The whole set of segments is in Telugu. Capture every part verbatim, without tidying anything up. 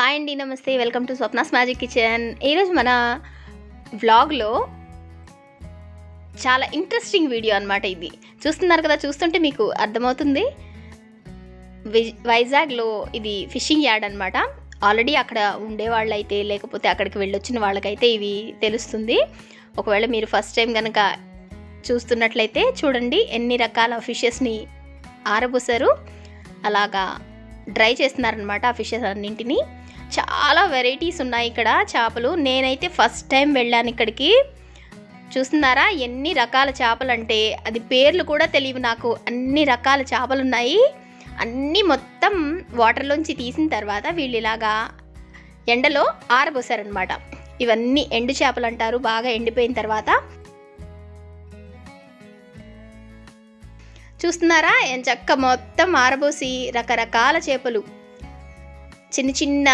हाई अंडी नमस्ते welcome to Swapna's magic kitchen. मन व्लॉग लो चाला इंट्रेस्टिंग वीडियो अन्नमाट। इदी चूस्तुन्नारु कदा, चूस्तुंटे मीकु अर्थमवुतुंदी। वैजाग् लो इदी फिशिंग यार्ड अन्नमाट। आल्रेडी अक्कड उंडे वाळ्ळैते लेकपोते अक्कडिकि वेळ्ळొచ్చిన వాళ్ళకైతే इवी తెలుస్తుంది। ఒకవేళ మీరు ఫస్ట్ టైం గనుక చూస్తున్నట్లయితే చూడండి ఎన్ని రకాల ఫిషెస్ ని ఆరబోసారు, అలాగా డ్రై చేస్తున్నారు అన్నమాట। ఆ ఫిషెస్ అన్నింటిని చాలా వెరైటీస్ ఉన్నాయి ఇక్కడ చేపలు। నేనైతే ఫస్ట్ టైం వెళ్ళాను ఇక్కడికి, చూస్తున్నారా ఎన్ని రకాల చేపలు అంటే అది పేర్లు కూడా తెలియదు నాకు। అన్ని రకాల చేపలు ఉన్నాయి, అన్ని మొత్తం వాటర్ లోంచి తీసిన తర్వాత వీళ్ళు ఇలాగా ఎండలో ఆరబోసారు అన్నమాట। ఇవన్నీ ఎండు చేపలు అంటారు, బాగా ఎండిపోయిన తర్వాత చూస్తున్నారా ఎంచక్క మొత్తం ఆరబోసి రకరకాల చేపలు, చిన్న చిన్న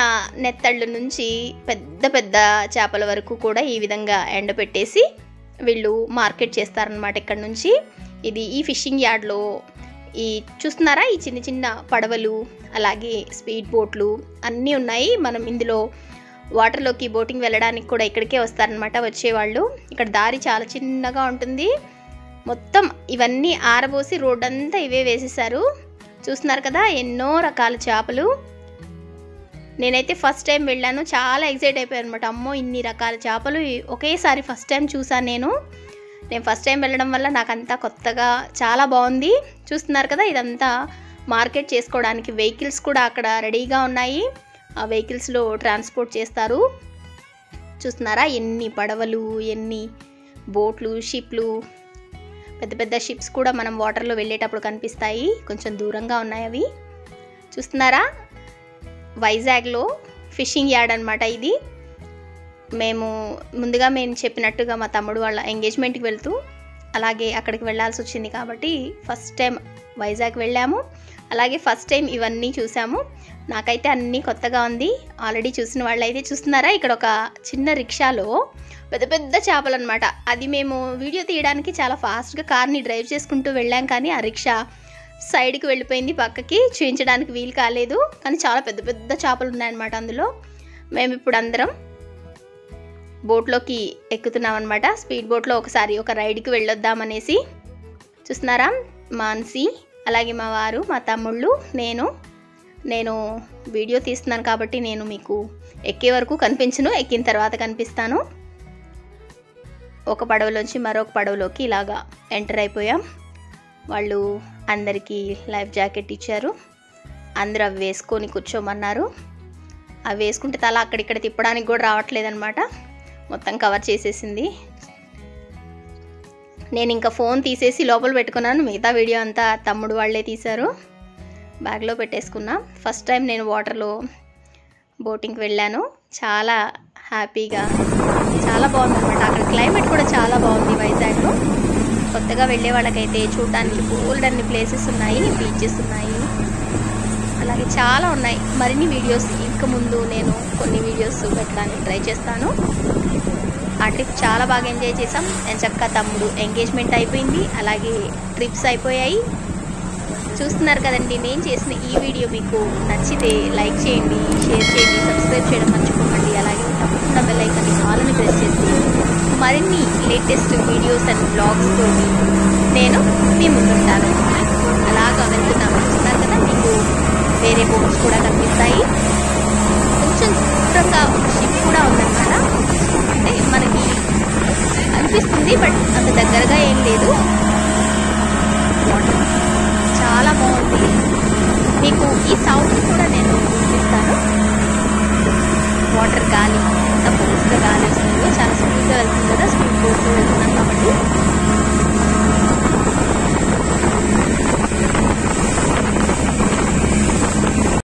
నెత్తళ్ళ నుంచి పెద్ద పెద్ద చేపల వరకు కూడా ఈ విధంగా ఎండబెట్టేసి వీళ్ళు మార్కెట్ చేస్తారన్నమాట ఇక్కడ నుంచి। ఇది ఈ ఫిషింగ్ యార్డ్లో ఈ చూస్తున్నారా ఈ చిన్న చిన్న పడవలు అలాగే స్పీడ్ బోట్లు అన్నీ ఉన్నాయి। మనం ఇందులో వాటర్లోకి బోటింగ్ వెళ్ళడానికి కూడా ఇక్కడికే వస్తారనమాట వచ్చేవాళ్ళు। ఇక్కడ దారి చాలా చిన్నగా ఉంటుంది, మొత్తం ఇవన్నీ ఆరబోసి రోడ్ అంతా ఇవే వేసేసారు। చూస్తున్నారు కదా ఎన్నో రకాల చేపలు। నేనైతే ఫస్ట్ టైం వెళ్ళాను, చాలా ఎక్సైట్ అయిపోయాను అనమాట। అమ్మో ఇన్ని రకాల చేపలు ఒకేసారి ఫస్ట్ టైం చూసాను నేను నేను ఫస్ట్ టైం వెళ్ళడం వల్ల నాకంతా కొత్తగా చాలా బాగుంది। చూస్తున్నారు కదా ఇదంతా మార్కెట్ చేసుకోవడానికి వెహికల్స్ కూడా అక్కడ రెడీగా ఉన్నాయి, ఆ వెహికల్స్లో ట్రాన్స్పోర్ట్ చేస్తారు। చూస్తున్నారా ఎన్ని పడవలు ఎన్ని బోట్లు షిప్లు, పెద్ద పెద్ద షిప్స్ కూడా మనం వాటర్లో వెళ్ళేటప్పుడు కనిపిస్తాయి, కొంచెం దూరంగా ఉన్నాయి అవి। చూస్తున్నారా వైజాగ్లో ఫిషింగ్ యార్డ్ అనమాట ఇది। మేము ముందుగా మేము చెప్పినట్టుగా మా తమ్ముడు వాళ్ళ ఎంగేజ్మెంట్కి వెళ్తూ అలాగే అక్కడికి వెళ్ళాల్సి వచ్చింది కాబట్టి ఫస్ట్ టైం వైజాగ్ వెళ్ళాము, అలాగే ఫస్ట్ టైం ఇవన్నీ చూసాము। నాకైతే అన్నీ కొత్తగా ఉంది, ఆల్రెడీ చూసిన వాళ్ళు అయితే చూస్తున్నారా ఇక్కడ ఒక చిన్న రిక్షాలో పెద్ద పెద్ద చేపలు అనమాట। అది మేము వీడియో తీయడానికి చాలా ఫాస్ట్గా కార్ని డ్రైవ్ చేసుకుంటూ వెళ్ళాం, కానీ ఆ రిక్షా సైడ్కి వెళ్ళిపోయింది, పక్కకి చూపించడానికి వీలు కాలేదు, కానీ చాలా పెద్ద పెద్ద చేపలు ఉన్నాయన్నమాట అందులో। మేము ఇప్పుడు అందరం బోట్లోకి ఎక్కుతున్నాం అనమాట, స్పీడ్ బోట్లో ఒకసారి ఒక రైడ్కి వెళ్ళొద్దామనేసి। చూస్తున్నారా మాన్సి అలాగే మా వారు మా తమ్ముళ్ళు నేను నేను వీడియో తీస్తున్నాను కాబట్టి నేను మీకు ఎక్కే వరకు కనిపించను, ఎక్కిన తర్వాత కనిపిస్తాను। ఒక పడవలోంచి మరొక పడవలోకి ఇలాగా ఎంటర్ అయిపోయాం, వాళ్ళు అందరికీ లైఫ్ జాకెట్ ఇచ్చారు, అందరూ అవి వేసుకొని కూర్చోమన్నారు। అవి వేసుకుంటే తల అక్కడిక్కడ తిప్పడానికి కూడా రావట్లేదన్నమాట, మొత్తం కవర్ చేసేసింది। నేను ఇంకా ఫోన్ తీసేసి లోపల పెట్టుకున్నాను, మిగతా వీడియో అంతా తమ్ముడు వాళ్ళే తీశారు, బ్యాగ్లో పెట్టేసుకున్నా। ఫస్ట్ టైం నేను వాటర్లో బోటింగ్కి వెళ్ళాను, చాలా హ్యాపీగా చాలా బాగుంది అనమాట। అక్కడ క్లైమేట్ కూడా చాలా బాగుంది వైజాగ్లో, కొత్తగా వెళ్ళే వాళ్ళకైతే చూడడానికి బోల్డ్ అన్ని ప్లేసెస్ ఉన్నాయి, బీచెస్ ఉన్నాయి, అలాగే చాలా ఉన్నాయి। మరిన్ని వీడియోస్ ఇంకా ముందు నేను కొన్ని వీడియోస్ పెట్టడానికి ట్రై చేస్తాను। ఆ ట్రిప్ చాలా బాగా ఎంజాయ్ చేసాం, ఎంచక్క తమ్ముడు ఎంగేజ్మెంట్ అయిపోయింది, అలాగే ట్రిప్స్ అయిపోయాయి। చూస్తున్నారు కదండి నేను చేసిన ఈ వీడియో మీకు నచ్చితే లైక్ చేయండి, షేర్ చేయండి, సబ్స్క్రైబ్ చేయడం మర్చిపోకండి, అలాగే తప్పకుండా బెల్ ఐకాన్ని ఆల్ని ప్రెస్ చేసి మరిన్ని లేటెస్ట్ వీడియోస్ అండ్ బ్లాగ్స్ తోటి నేను మీ ముందుంటాను। అలాగా వెళ్తున్నాను, చూస్తున్నారు కదా మీకు వేరే బోట్స్ కూడా కనిపిస్తాయి, కొంచెం దూరంగా ఒక షిప్ కూడా ఉందన్నమాట, అంటే మనకి అనిపిస్తుంది బట్ అంత దగ్గరగా ఏం లేదు। వాటర్ చాలా బాగుంది, మీకు ఈ సౌండ్ కూడా నేను చూపిస్తాను, వాటర్ గాలి ఎంత ఫోర్స్గా గాలి వస్తుందో, చాలా స్పీడ్గా వెళ్తుంది కదా, స్పీడ్ బోట్తో వెళ్తున్నాం కాబట్టి